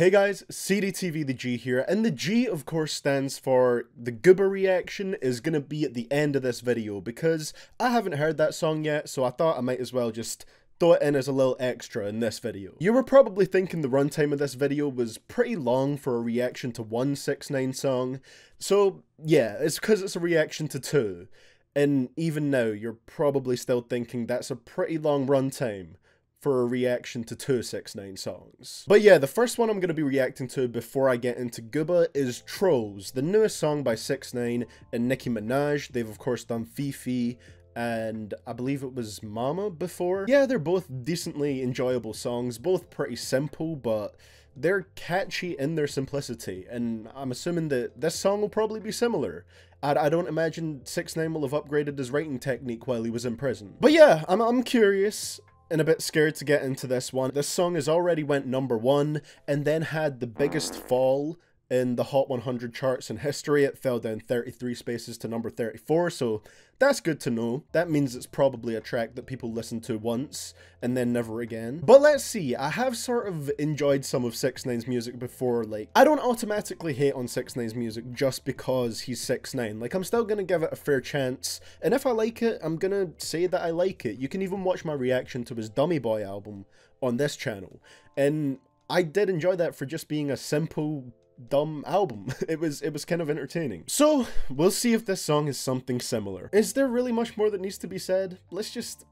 Hey guys, CDTVTheG here, and the G of course stands for the Gooba reaction is gonna be at the end of this video because I haven't heard that song yet, so I thought I might as well just throw it in as a little extra in this video. You were probably thinking the runtime of this video was pretty long for a reaction to one 6ix9ine song, so yeah, it's because it's a reaction to two, and even now you're probably still thinking that's a pretty long runtime for a reaction to two 6ix9ine songs. But yeah, the first one I'm going to be reacting to before I get into Gooba is TROLLZ, the newest song by 6ix9ine and Nicki Minaj. They've of course done FEFE and I believe it was Mama before. Yeah, they're both decently enjoyable songs, both pretty simple, but they're catchy in their simplicity, and I'm assuming that this song will probably be similar. I don't imagine 6ix9ine will have upgraded his writing technique while he was in prison. But yeah, I'm curious and a bit scared to get into this one. This song has already went #1 and then had the biggest fall in the Hot 100 charts in history. It fell down 33 spaces to number 34, so that's good to know. That means it's probably a track that people listen to once and then never again. But let's see, I have sort of enjoyed some of 6ix9ine's music before. Like, I don't automatically hate on 6ix9ine's music just because he's 6ix9ine. Like, I'm still gonna give it a fair chance, and if I like it, I'm gonna say that I like it. You can even watch my reaction to his Dummy Boy album on this channel, and I did enjoy that for just being a simple dumb album. It was kind of entertaining. So we'll see if this song is something similar. Is there really much more that needs to be said? Let's just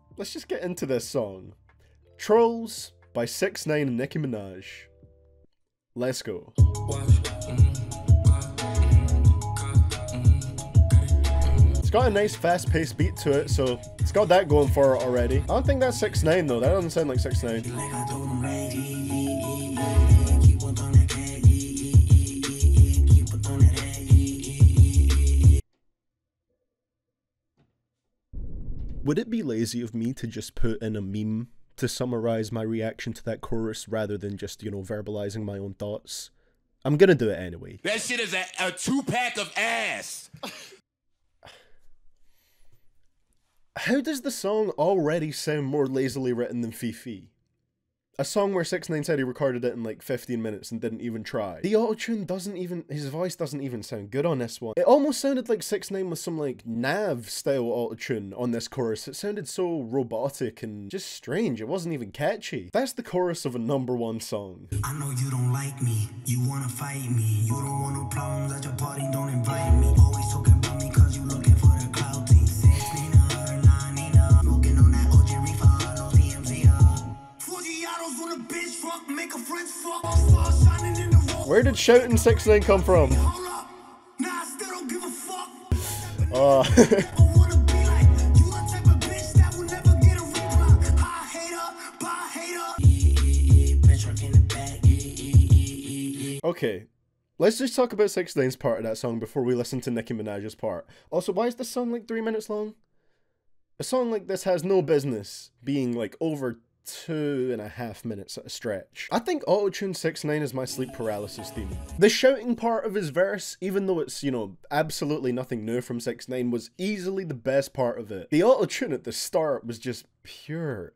get into this song. TROLLZ by 6ix9ine and Nicki Minaj. Let's go. It's got a nice fast-paced beat to it, so it's got that going for it already. I don't think that's 6ix9ine though. That doesn't sound like 6ix9ine. Would it be lazy of me to just put in a meme to summarize my reaction to that chorus rather than just, you know, verbalizing my own thoughts? I'm gonna do it anyway. That shit is a 2-pack of ass! How does the song already sound more lazily written than FeFe? A song where 6ix9ine said he recorded it in like 15 minutes and didn't even try. The auto-tune his voice doesn't even sound good on this one. It almost sounded like 6ix9ine with some like Nav style auto-tune on this chorus. It sounded so robotic and just strange. It wasn't even catchy. That's the chorus of a #1 song. I know you don't like me. You wanna fight me. You don't want no problems at your party. Don't invite me. Always talking about me cause you looking for the clout. Where did shouting 6ix9ine come from? Okay, let's just talk about 6ix9ine's part of that song before we listen to Nicki Minaj's part. Also, why is this song like 3 minutes long? A song like this has no business being like over 2.5 minutes at a stretch. I think auto-tune 6ix9ine is my sleep paralysis theme. The shouting part of his verse, even though it's, you know, absolutely nothing new from 6ix9ine, was easily the best part of it. The auto-tune at the start was just pure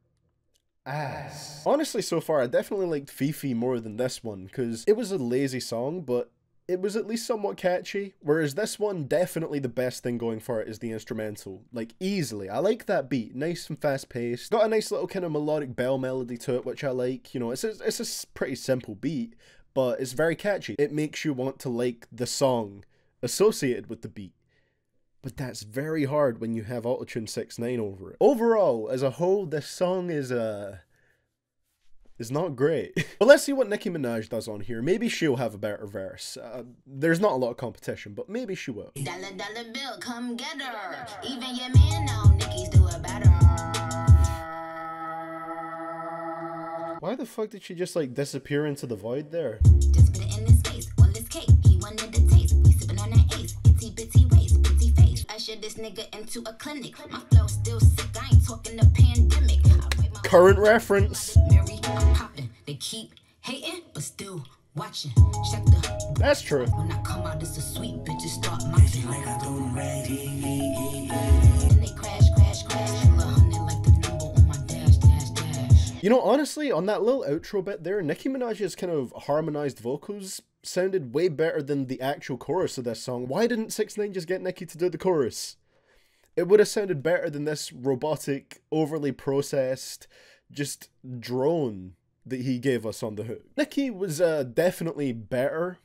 ass. Honestly, so far, I definitely liked FeFe more than this one, because it was a lazy song, but it was at least somewhat catchy, whereas this one, definitely the best thing going for it is the instrumental. Like, easily. I like that beat. Nice and fast-paced. Got a nice little kind of melodic bell melody to it, which I like. You know, it's a pretty simple beat, but it's very catchy. It makes you want to like the song associated with the beat. But that's very hard when you have autotune 6ix9ine over it. Overall, as a whole, this song is not great. But let's see what Nicki Minaj does on here. Maybe she'll have a better verse. There's not a lot of competition, but maybe she will. Dollar, dollar bill, come get her. Even your man know Nicki's do it better. Why the fuck did she just like disappear into the void there? Just put it in his face, on this cake. He wanted the taste. We sipping on that ace. Itty bitty waist, bitty face. Usher this nigga into a clinic. My flow still sick. I ain't talking the pandemic. Current reference. Mary, I'm popping. They keep hating, but still watching. Check the. That's true. When I come out, it's a sweet bitch. Start mopping like I don't ready. And they crash, crash, crash. 100 like the number on my dash, dash, dash. You know, honestly, on that little outro bit there, Nicki Minaj's kind of harmonized vocals sounded way better than the actual chorus of this song. Why didn't 6ix9ine just get Nicki to do the chorus? It would have sounded better than this robotic, overly processed, just drone that he gave us on the hook. Nicki was definitely better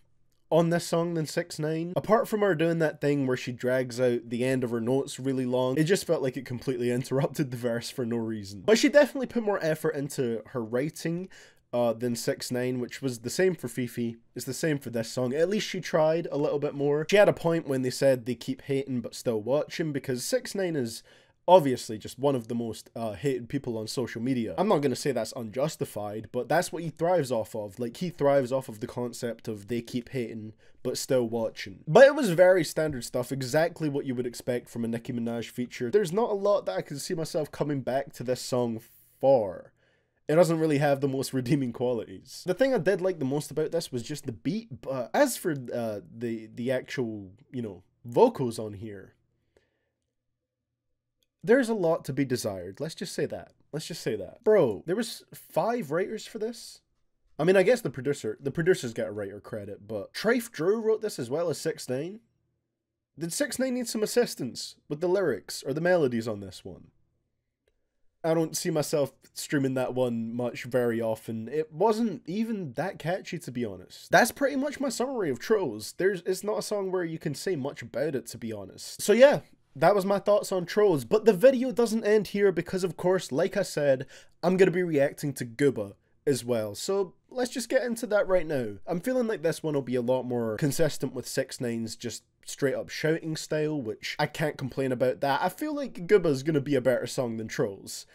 on this song than 6ix9ine. Apart from her doing that thing where she drags out the end of her notes really long, it just felt like it completely interrupted the verse for no reason. But she definitely put more effort into her writing than 6ix9ine, which was the same for FeFe. It's the same for this song. At least she tried a little bit more. She had a point when they said they keep hating but still watching, because 6ix9ine is obviously just one of the most hated people on social media. I'm not going to say that's unjustified, but that's what he thrives off of. Like, he thrives off of the concept of they keep hating, but still watching. But it was very standard stuff, exactly what you would expect from a Nicki Minaj feature. There's not a lot that I can see myself coming back to this song for. It doesn't really have the most redeeming qualities. The thing I did like the most about this was just the beat, but as for the actual, you know, vocals on here, there's a lot to be desired. Let's just say that. Let's just say that. Bro, there was 5 writers for this? I mean, I guess the producers get a writer credit, but Trafe Drew wrote this as well as 6ix9ine. Did 6ix9ine need some assistance with the lyrics or the melodies on this one? I don't see myself streaming that one much very often. It wasn't even that catchy, to be honest. That's pretty much my summary of TROLLZ. It's not a song where you can say much about it, to be honest. So yeah, that was my thoughts on TROLLZ, but the video doesn't end here because, of course, like I said, I'm going to be reacting to Gooba as well. So let's just get into that right now. I'm feeling like this one will be a lot more consistent with 6ix9ine's just straight up shouting style, which I can't complain about that. I feel like Gooba's going to be a better song than TROLLZ.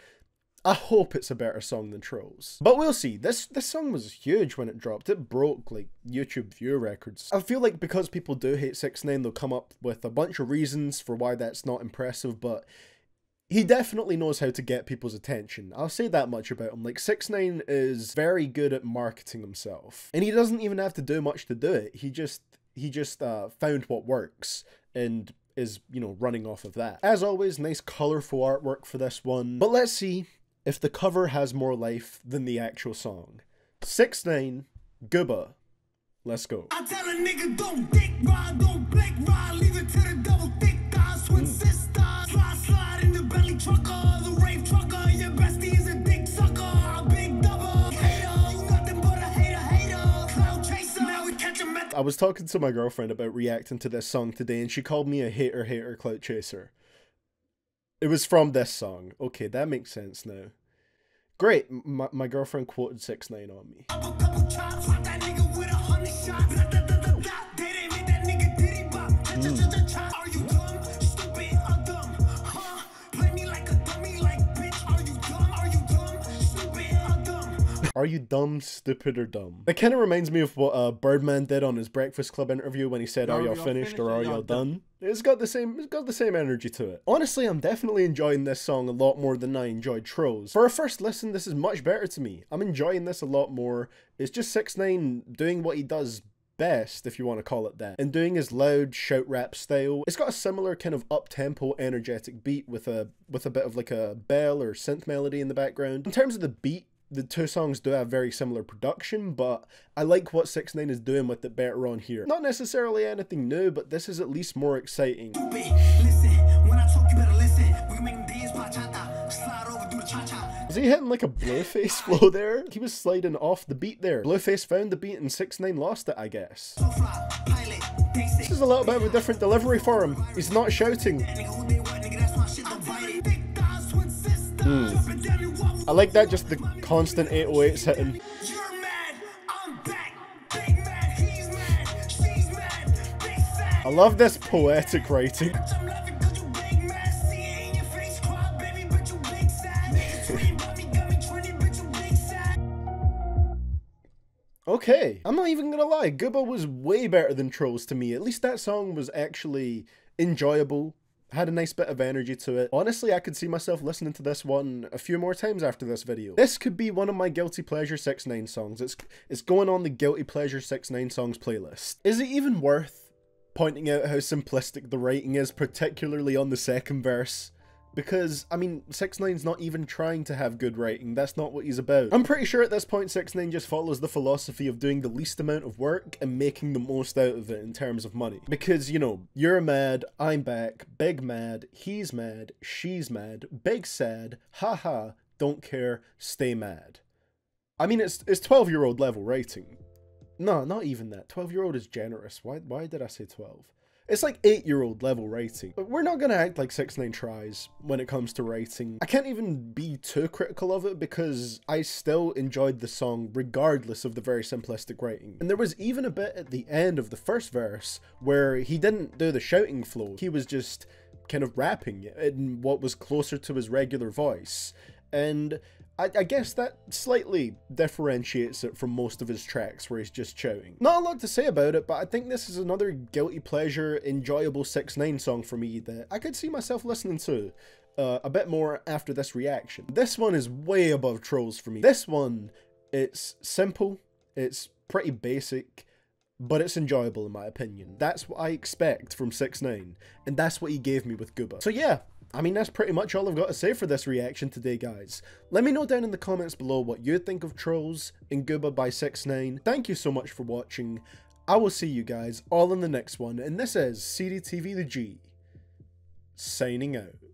I hope it's a better song than TROLLZ. But we'll see. This song was huge when it dropped. It broke, like, YouTube view records. I feel like because people do hate 6ix9ine, they'll come up with a bunch of reasons for why that's not impressive, but he definitely knows how to get people's attention. I'll say that much about him. Like, 6ix9ine is very good at marketing himself. And he doesn't even have to do much to do it. He just found what works and is, you know, running off of that. As always, nice colorful artwork for this one. But let's see if the cover has more life than the actual song. 6ix9ine, Gooba. Let's go. I tell a nigga don't dick ride, don't blink ride, leave it to the double thick thighs, twin sisters, slide in the belly trucker, the rave trucker, your bestie is a dick sucker, a big double hater, you nothing but a hater, hater, cloud chaser, now we catch him at the... I was talking to my girlfriend about reacting to this song today, and she called me a hater, hater, cloud chaser. It was from this song. Okay, that makes sense now. Great, my girlfriend quoted 6ix9ine on me. Are you dumb, stupid, or dumb? It kind of reminds me of what Birdman did on his Breakfast Club interview when he said, "Are y'all finished or are y'all done?" It's got the same energy to it. Honestly, I'm definitely enjoying this song a lot more than I enjoyed TROLLZ. For a first listen, this is much better to me. I'm enjoying this a lot more. It's just 6ix9ine doing what he does best, if you want to call it that, and doing his loud shout rap style. It's got a similar kind of up-tempo, energetic beat with a bit of like a bell or synth melody in the background. In terms of the beat, the two songs do have very similar production, but I like what 6ix9ine is doing with it better on here. Not necessarily anything new, but this is at least more exciting. Was he hitting like a Blueface flow there? He was sliding off the beat there. Blueface found the beat and 6ix9ine lost it, I guess. This is a little bit of a different delivery for him. He's not shouting. I like that, just the constant 808s hitting. You're mad, I'm back. Big mad, he's mad, she's mad, big fat. I love this poetic writing. Okay, I'm not even gonna lie, Gooba was way better than TROLLZ to me. At least that song was actually enjoyable. Had a nice bit of energy to it. Honestly, I could see myself listening to this one a few more times after this video. This could be one of my guilty pleasure 6ix9ine songs. It's going on the guilty pleasure 6ix9ine songs playlist. Is it even worth pointing out how simplistic the writing is, particularly on the second verse? Because, I mean, 6ix9ine's not even trying to have good writing, that's not what he's about. I'm pretty sure at this point 6ix9ine just follows the philosophy of doing the least amount of work and making the most out of it in terms of money. Because, you know, you're mad, I'm back, big mad, he's mad, she's mad, big sad, haha, don't care, stay mad. I mean, it's 12-year-old level writing. No, not even that, 12-year-old is generous, why did I say 12? It's like 8-year-old level writing. But we're not gonna act like 6ix9ine tries when it comes to writing. I can't even be too critical of it because I still enjoyed the song regardless of the very simplistic writing. And there was even a bit at the end of the first verse where he didn't do the shouting flow. He was just kind of rapping in what was closer to his regular voice. And I guess that slightly differentiates it from most of his tracks where he's just shouting. Not a lot to say about it, but I think this is another guilty pleasure, enjoyable 6ix9ine song for me that I could see myself listening to a bit more after this reaction. This one is way above TROLLZ for me. This one, it's simple, it's pretty basic, but it's enjoyable in my opinion. That's what I expect from 6ix9ine, and that's what he gave me with Gooba. So yeah. I mean, that's pretty much all I've got to say for this reaction today, guys. Let me know down in the comments below what you think of TROLLZ and Gooba by 6ix9ine. Thank you so much for watching. I will see you guys all in the next one, and this is CDTVtheG, signing out.